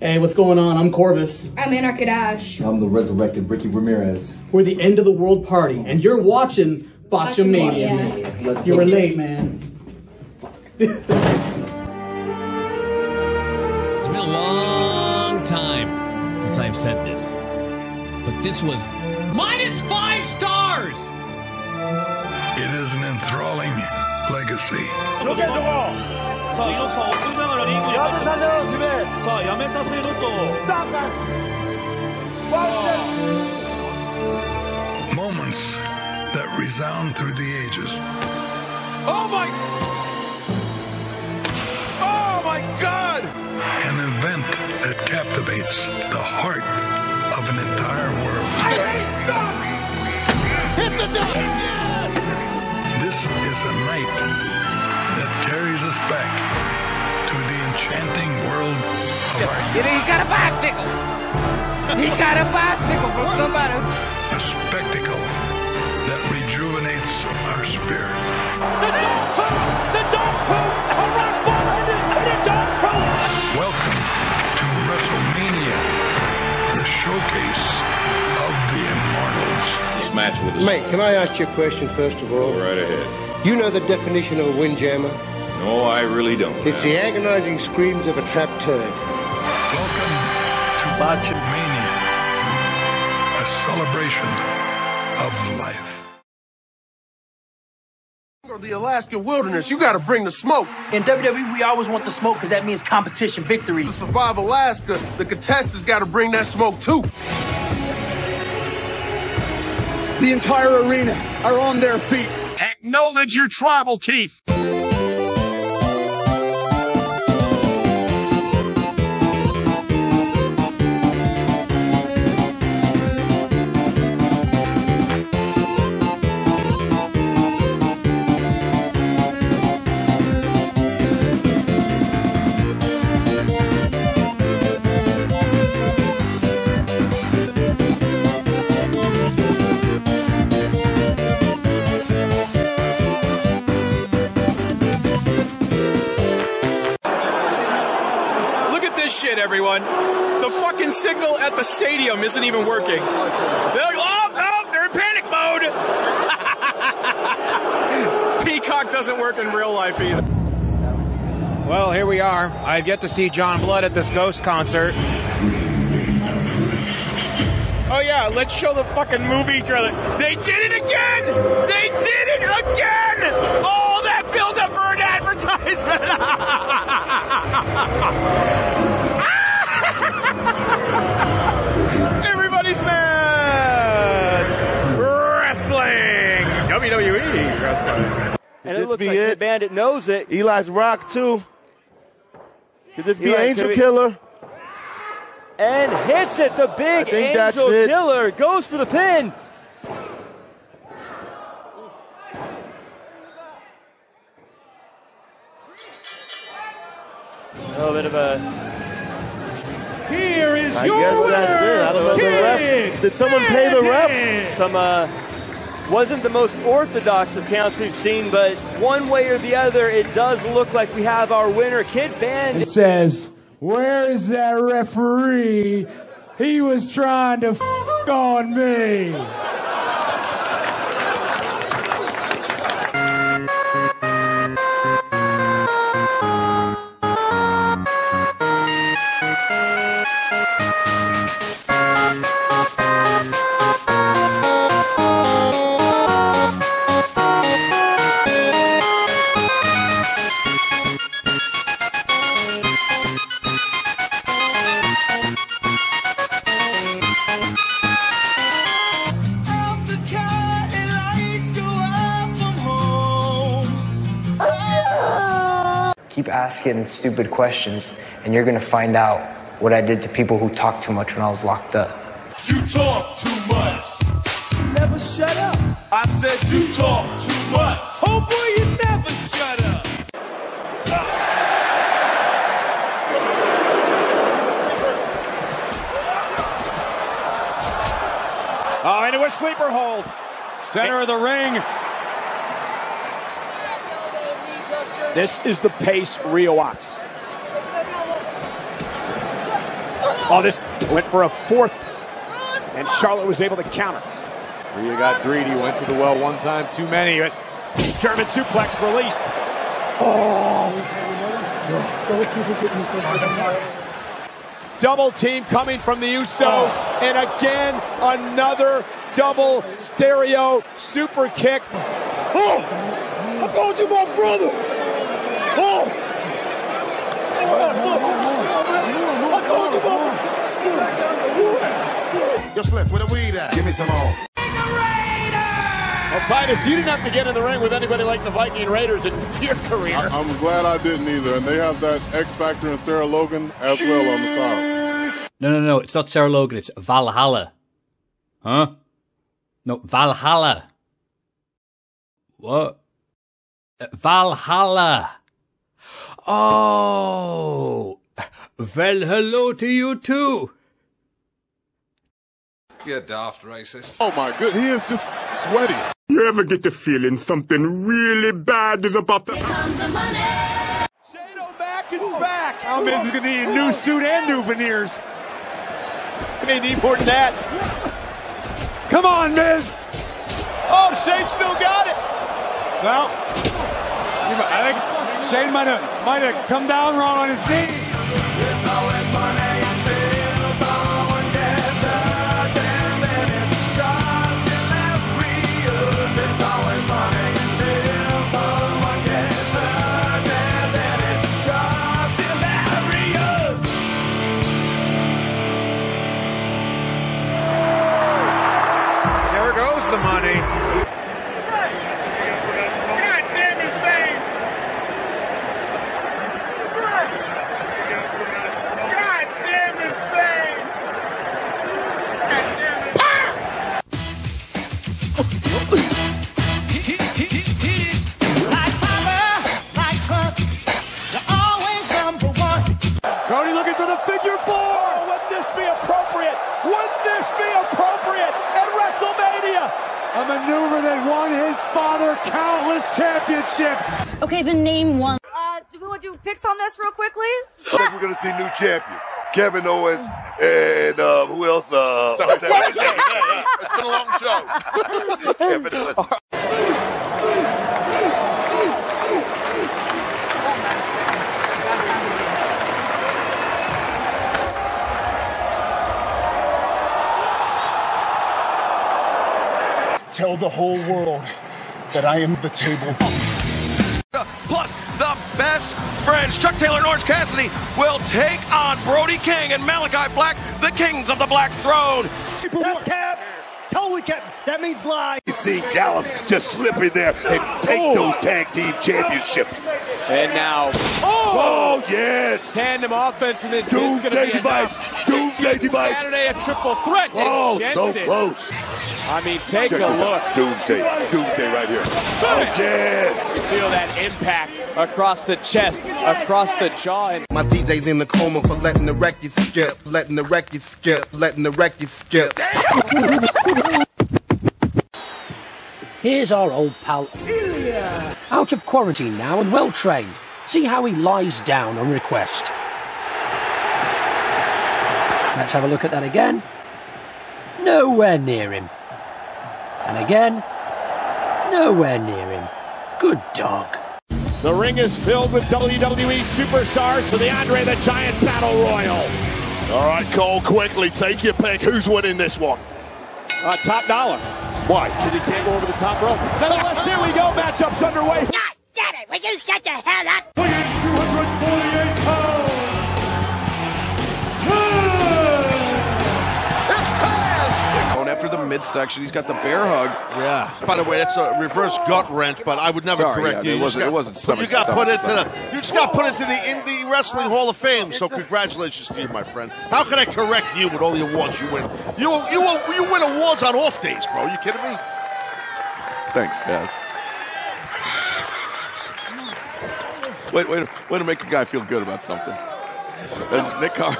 Hey, what's going on? I'm Corvus. I'm Anarkid Ash. I'm the resurrected Ricky Ramirez. We're the end of the world party, and you're watching Botchamania. You were late, man. Fuck. It's been a long time since I've said this, but this was -5 stars. It is an enthralling legacy. Look at the wall. Moments that resound through the ages. Oh my God! An event that captivates the heart of an entire world. Hit the deck! Yes! This is a night that carries us back to the enchanting world of our youth. He got a bicycle! He got a bicycle from somebody! A spectacle that rejuvenates our spirit. The dog poop! The dog poop! The dog poop! Welcome to WrestleMania, the showcase of the Immortals. This match with us. Mate, can I ask you a question first of all? Go right ahead. You know the definition of a windjammer? No, I really don't. It's the agonizing screams of a trapped turd. Welcome to Bacha Mania, a celebration of life. The Alaska wilderness, you got to bring the smoke. In WWE, we always want the smoke because that means competition, victory. To survive Alaska, the contestants got to bring that smoke too. The entire arena are on their feet. Acknowledge your tribal chief. Everyone, the fucking signal at the stadium isn't even working. They're like, oh, they're in panic mode. Peacock doesn't work in real life either. Well, here we are. I've yet to see John Blood at this Ghost concert. Oh yeah, let's show the fucking movie trailer. They did it again. They did it again. All that build up for an advertisement. Everybody's mad! Wrestling! WWE wrestling. And it looks like Kid Bandit knows it. Eli's rock, too. Could this be Angel Killer? And hits it. The big Angel Killer goes for the pin. A little bit of a... Here is your winner, I don't know the ref. Did someone pay the ref? Some wasn't the most orthodox of counts we've seen, but one way or the other, it does look like we have our winner, Kid Bandit. It says, "Where is that referee? He was trying to f on me." Asking stupid questions, and you're gonna find out what I did to people who talked too much when I was locked up. You talk too much. You never shut up. I said you talk too much. Oh boy, you never shut up. Oh, into a sleeper hold. Center of the ring. This is the pace Rhea Watts. Oh, this went for a fourth, and Charlotte was able to counter. Rhea got greedy, went to the well one time too many, but German suplex released. Oh! Double team coming from the Usos, and again, another double stereo super kick. Oh! I called you my brother! Oh! I called you my brother! Just left with a weed at. Give me some more. Well, Titus, you didn't have to get in the ring with anybody like the Viking Raiders in your career. I'm glad I didn't either, and they have that X Factor and Sarah Logan as well on the side. No, it's not Sarah Logan, it's Valhalla. Huh? No, Valhalla. What? Valhalla. Oh, well, hello to you too. You daft racist. Oh my good, he is just sweaty. You ever get the feeling something really bad is about to... Here comes the money! Shane O'Mac is back! Oh, Miz is gonna need a new suit and new veneers. They need more than that. Come on, Miz! Oh, Shane still got it! Well, I think Shane might have come down wrong on his knees. It's always funny. A maneuver that won his father countless championships. Okay, the name one. Do we want to do picks on this real quickly? I think we're going to see new champions. Kevin Owens and who else? Sorry. It's been a long show. Kevin Owens. Tell the whole world that I am the table. Plus, the best friends, Chuck Taylor and Orange Cassidy, will take on Brody King and Malakai Black, the kings of the Black Throne. That's cap. Totally cap. That means lie. You see Dallas just slip in there and take those tag team championships. And now. Oh, yes. Tandem offense in this. Doomsday device. Doomsday device. Saturday, a triple threat. Oh, so close. I mean, take a look. Doomsday. Doomsday right here. Oh, yes. You feel that impact across the chest, across the jaw. And my DJ's in the coma for letting the record skip, letting the record skip, letting the record skip. Here's our old pal. Yeah. Out of quarantine now and well-trained. See how he lies down on request. Let's have a look at that again. Nowhere near him. And again, nowhere near him. Good dog. The ring is filled with WWE superstars for the Andre the Giant Battle Royal. All right, Cole, quickly take your pick. Who's winning this one? Top dollar. Why? Because he can't go over the top rope. Nonetheless, here we go. Matchup's underway. Not get it. Will you shut the hell up? 248 pounds. After the midsection, he's got the bear hug. Yeah. By the way, that's a reverse gut wrench, but I would never correct you. You just got put into the Indie Wrestling Hall of Fame. So congratulations to you, my friend. How can I correct you with all the awards you win? You win awards on off days, bro. Are you kidding me? Thanks, guys. Way to make a guy feel good about something. That's Nick Carr.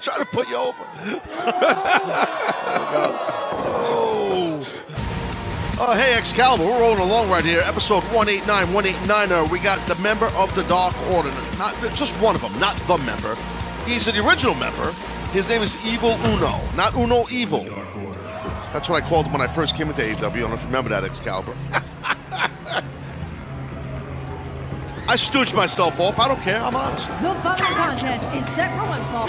Trying to put you over. Oh, Hey, Excalibur, we're rolling along right here. Episode 189, 189er. We got the member of the Dark Order. Not just one of them, not the member. He's the original member. His name is Evil Uno. Not Uno Evil. That's what I called him when I first came into AEW. I don't know if you remember that, Excalibur. I stooged myself off. I don't care. I'm honest. The following contest is set for one fall.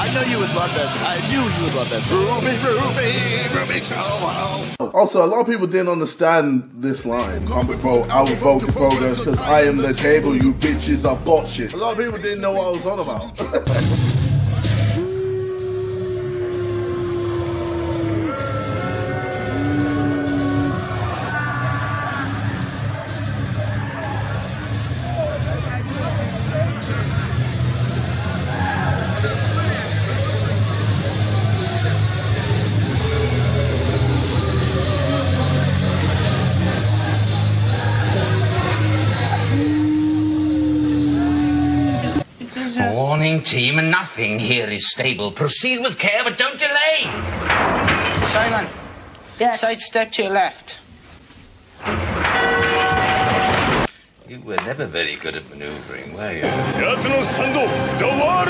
I know you would love that. I knew you would love that. Ruby, so ho. Also, a lot of people didn't understand this line. I'm with Bro, I would vote for Progress because I am the table, you bitches are botch it. A lot of people didn't know what I was on about. Team and nothing here is stable. Proceed with care, but don't delay. Simon. Yes. Sidestep to your left. You were never very good at maneuvering, were you? The world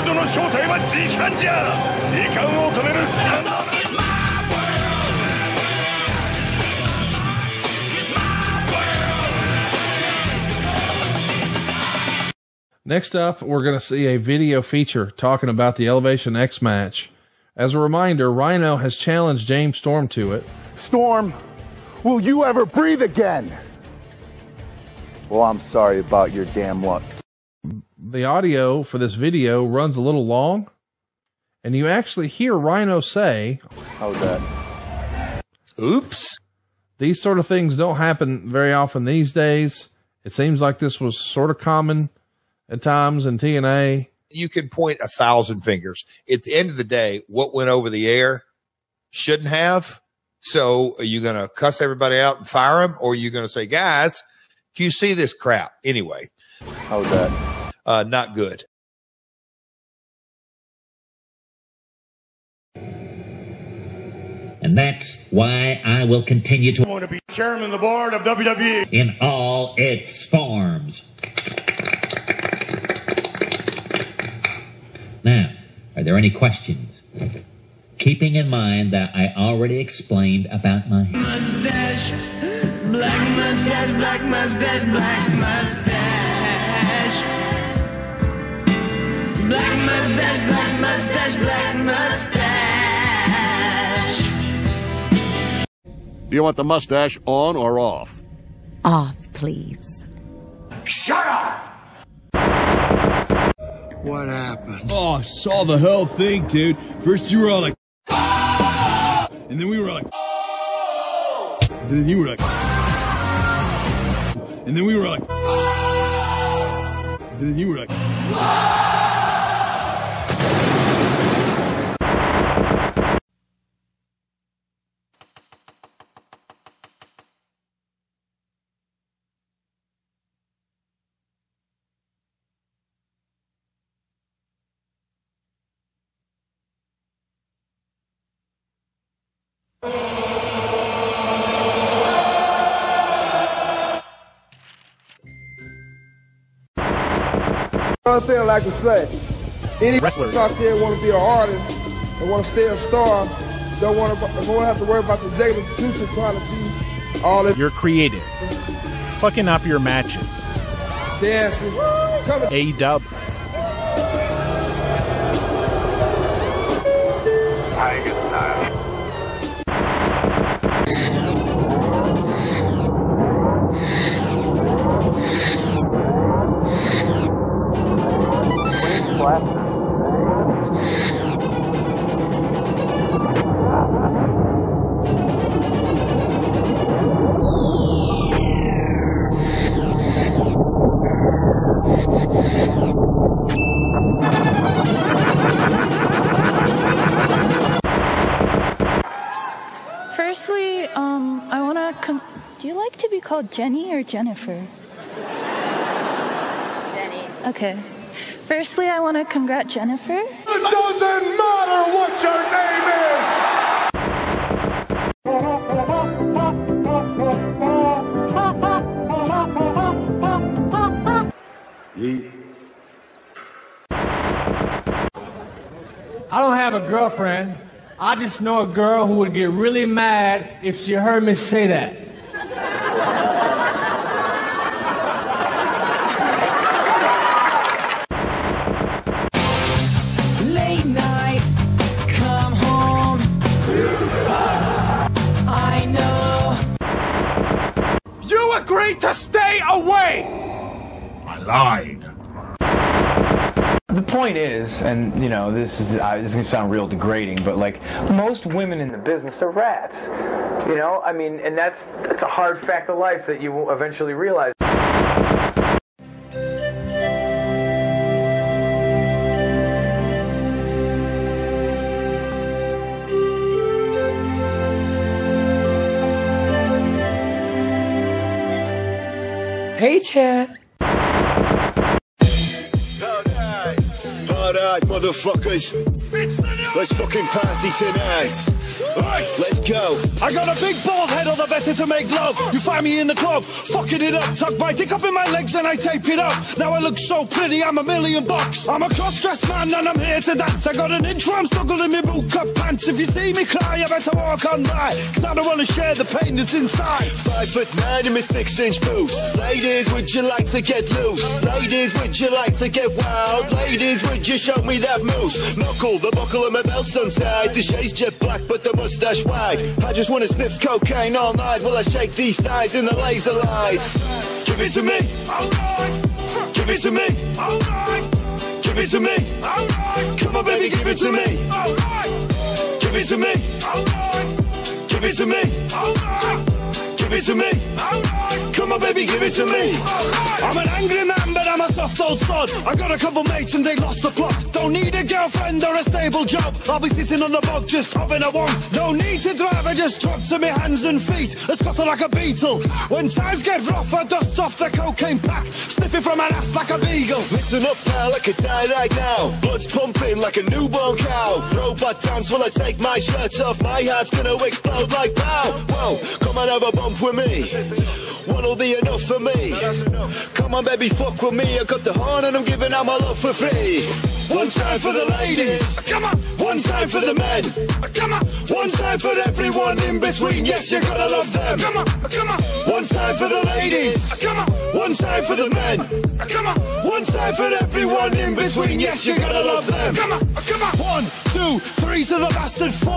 Next up, we're going to see a video feature talking about the Elevation X match. As a reminder, Rhino has challenged James Storm to it. Storm, will you ever breathe again? Well, I'm sorry about your damn luck. The audio for this video runs a little long, and you actually hear Rhino say, "How's that? Oops." These sort of things don't happen very often these days. It seems like this was sort of common at times in TNA. You can point 1,000 fingers. At the end of the day, what went over the air shouldn't have. So are you going to cuss everybody out and fire them? Or are you going to say, guys, do you see this crap? Anyway. How was that? Not good. And that's why I will continue to want to be chairman of the board of WWE in all its forms. Now, are there any questions? Keeping in mind that I already explained about my mustache, black mustache, black mustache, black mustache, black mustache, black mustache, black mustache. Do you want the mustache on or off? Off, please. Shut up! What happened? Oh, I saw the whole thing, dude. First you were all like, ah! And then we were like, oh! And then you were like, ah! And then we were like, ah! And then you were like, ah! One thing like to say, any wrestlers out there want to be an artist and want to stay a star, don't want to have to worry about the executive producer trying to do all that. You're creative. Fucking up your matches. Dancing. A-dub. I get tired. called Jenny or Jennifer? Jenny. Okay. Firstly, I want to congrat Jennifer. It doesn't matter what your name is! Yeet. I don't have a girlfriend. I just know a girl who would get really mad if she heard me say that. To stay away! I lied. The point is, and you know, this is gonna sound real degrading, but like most women in the business are rats. You know, I mean, and that's a hard fact of life that you will eventually realize. Hey, Chad. Alright, motherfuckers. Let's fucking party tonight. Right, let's go. I got a big bald head, all the better to make love. You find me in the club, fucking it up. Tuck my dick up in my legs and I tape it up. Now I look so pretty, I'm $1 million bucks. I'm a cross-dressed man and I'm here to dance. I got an intro, I'm struggling in my bootcut pants. If you see me cry, you better walk on by, cause I don't want to share the pain that's inside. 5'9" in my 6-inch boots. Ladies, would you like to get loose? Ladies, would you like to get wild? Ladies, would you show me that moose? Knuckle, the buckle of my belt's untied. The shade's jet black, but the mustache wide. I just wanna sniff cocaine all night while I shake these thighs in the laser lights. Give it to me, alright. Give it to me, alright. Give it to me, alright. Come on, baby, give it to me, alright. Give it to me, alright. Give it to me, alright. Give it to me, alright. Come on, baby, give it to me. I'm an angry man, but I'm a soft old sod. I got a couple mates and they lost the plot. Don't need a girlfriend or a stable job. I'll be sitting on the bog just hopping a one. No need to drive, I just drop to my hands and feet. It's got like a beetle. When times get rough, I dust off the cocaine pack. Sniffing from an ass like a beagle. Listen up, pal, I could die right now. Blood's pumping like a newborn cow. Robot dance while I take my shirts off. My heart's gonna explode like pow. Whoa, come on, have a bump with me. One'll be enough for me. Come on, baby, fuck with me. I got the horn and I'm giving out my love for free. One time for the ladies, come on. One time for the men, come on. One time for everyone in between. Yes, you gotta love them, come on, come on. One time for the ladies, come on. One time for the men, come on. One time for everyone in between. Yes, you gotta love them, come on, come on. 1, 2, 3 to the bastard 4.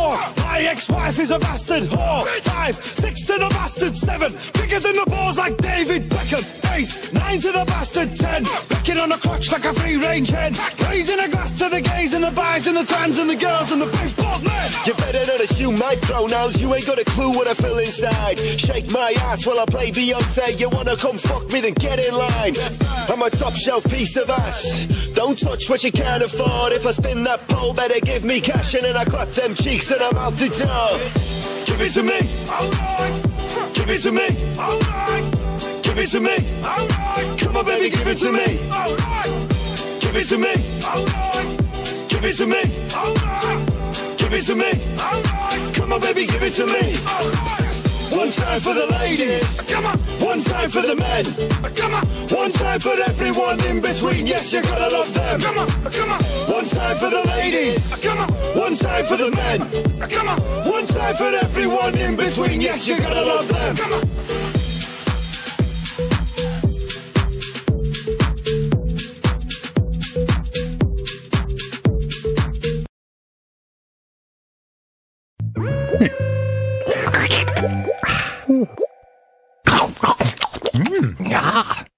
My ex-wife is a bastard whore. 5, 6 to the bastard 7. Bigger than the balls like David Beckham. 8, 9 to the bastard 10. Picking on a crotch like a free-range hen. Raising a glass to the gays and the buys and the trans and the girls and the big bald men. You better not assume my pronouns. You ain't got a clue what I feel inside. Shake my ass while I play Beyonce. You wanna come fuck me, then get in line. I'm a top shelf piece of ass. Don't touch what you can't afford. If I spin that pole, better give me cash. And then I clap them cheeks and I'm out the door. Give it to me, alright. Give it to me, alright. Give it to me, alright. Come on, baby, give it to me, alright. Give it to me, alright. Give it to me, alright. Give it to me, alright. Come on, baby, give it to me, alright. One time for the ladies, come on. One time for the men, come on. One time for everyone in between. Yes, you gotta love them, come on, come on. One time for the ladies, come on. One time for the men, come on. One time for everyone in between. Yes, you gotta love them, come on. Mm. Ah.